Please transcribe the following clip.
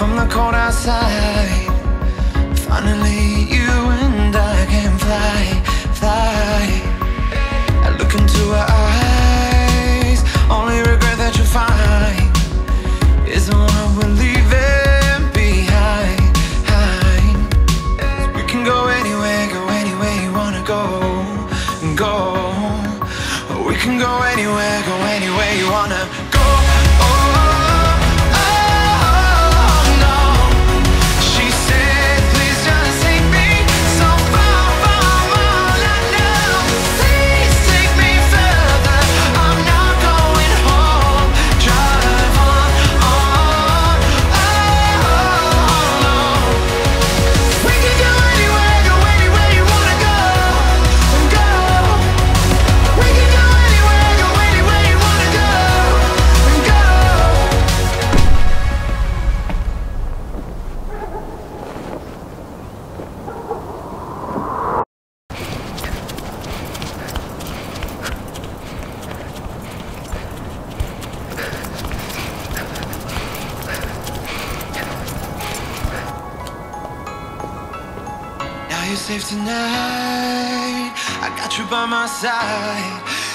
from the cold outside. Finally you and I can fly, fly. I look into her eyes, only regret that you'll find is the one we're leaving behind. We can go anywhere you wanna go, go. We can go anywhere you wanna go. You're safe tonight, I got you by my side.